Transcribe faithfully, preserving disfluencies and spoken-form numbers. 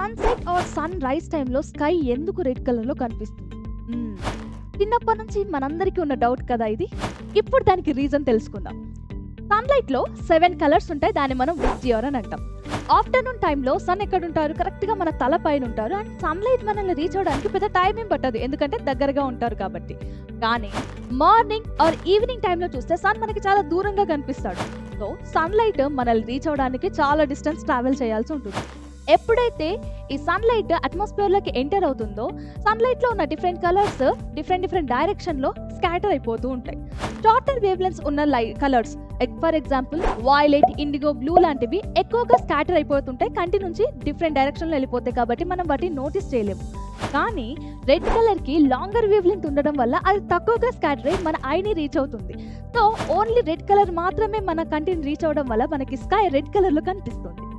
Sunset or sunrise టైంలో sky ఎందుకు red కలర్లో కనిపిస్తుంది? చిన్నప్పటి నుంచి మనందరికీ ఉన్న డౌట్ కదా ఇది. ఇప్పుడు దానికి రీజన్ తెలుసుకుందాం. సన్లైట్లో సెవెన్ కలర్స్ ఉంటాయి, దాన్ని మనం విజియర్ అని అంటాం. ఆఫ్టర్నూన్ టైంలో సన్ ఎక్కడ ఉంటారు? కరెక్ట్గా మన తల పైన ఉంటారు. అండ్ సన్లైట్ మనల్ని రీచ్ అవ్వడానికి పెద్ద టైం ఏం పట్టదు, ఎందుకంటే దగ్గరగా ఉంటారు కాబట్టి. కానీ మార్నింగ్ ఆర్ ఈవినింగ్ టైంలో చూస్తే సన్ మనకి చాలా దూరంగా కనిపిస్తాడు. సో సన్లైట్ మనల్ని రీచ్ అవ్వడానికి చాలా డిస్టెన్స్ ట్రావెల్ చేయాల్సి ఉంటుంది. ఎప్పుడైతే ఈ సన్లైట్ అట్మాస్ఫియర్లోకి ఎంటర్ అవుతుందో సన్లైట్లో ఉన్న డిఫరెంట్ కలర్స్ డిఫరెంట్ డిఫరెంట్ డైరెక్షన్లో స్కాటర్ అయిపోతూ ఉంటాయి. షార్టర్ వేవ్ లెన్స్ ఉన్న లై colours for example violet, indigo, blue లాంటివి ఎక్కువగా స్కాటర్ అయిపోతుంటాయి. కంటి నుంచి డిఫరెంట్ డైరెక్షన్లో వెళ్ళిపోతాయి కాబట్టి మనం వాటిని నోటీస్ చేయలేము. కానీ రెడ్ కలర్కి లాంగర్ వేవ్ లెంత్ ఉండడం వల్ల అది తక్కువగా స్కాటర్ అయ్యి మన ఐని రీచ్ అవుతుంది. సో ఓన్లీ రెడ్ కలర్ మాత్రమే మన కంటిని రీచ్ అవ్వడం వల్ల మనకి స్కై రెడ్ కలర్లో కనిపిస్తుంది.